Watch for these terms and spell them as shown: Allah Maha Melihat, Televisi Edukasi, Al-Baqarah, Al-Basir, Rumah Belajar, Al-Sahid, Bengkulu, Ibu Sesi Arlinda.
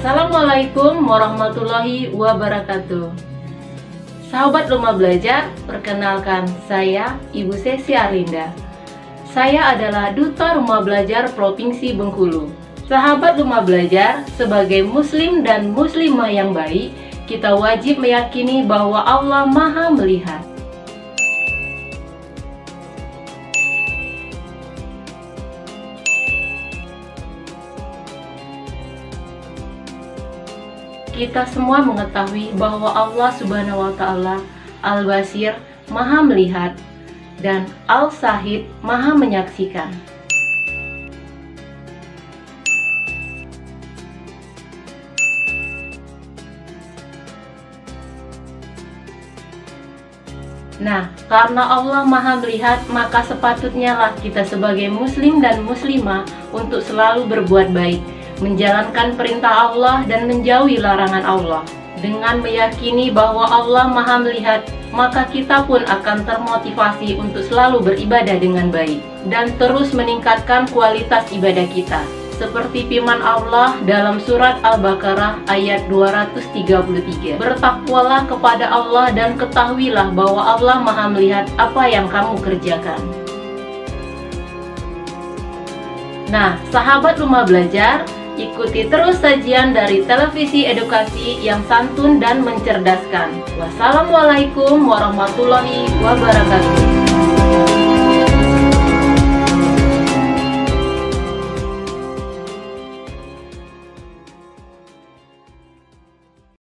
Assalamualaikum warahmatullahi wabarakatuh. Sahabat Rumah Belajar, perkenalkan saya Ibu Sesi Arlinda. Saya adalah Duta Rumah Belajar Provinsi Bengkulu. Sahabat Rumah Belajar, sebagai muslim dan muslimah yang baik, kita wajib meyakini bahwa Allah Maha Melihat. Kita semua mengetahui bahwa Allah Subhanahu wa Ta'ala Al-Basir Maha Melihat dan Al-Sahid Maha Menyaksikan. Nah, karena Allah Maha Melihat, maka sepatutnya lah kita sebagai muslim dan muslimah untuk selalu berbuat baik, menjalankan perintah Allah dan menjauhi larangan Allah. Dengan meyakini bahwa Allah Maha Melihat, maka kita pun akan termotivasi untuk selalu beribadah dengan baik dan terus meningkatkan kualitas ibadah kita. Seperti firman Allah dalam surat Al-Baqarah ayat 233. Bertakwalah kepada Allah dan ketahuilah bahwa Allah Maha Melihat apa yang kamu kerjakan. Nah, sahabat Rumah Belajar, ikuti terus sajian dari Televisi Edukasi yang santun dan mencerdaskan. Wassalamualaikum warahmatullahi wabarakatuh.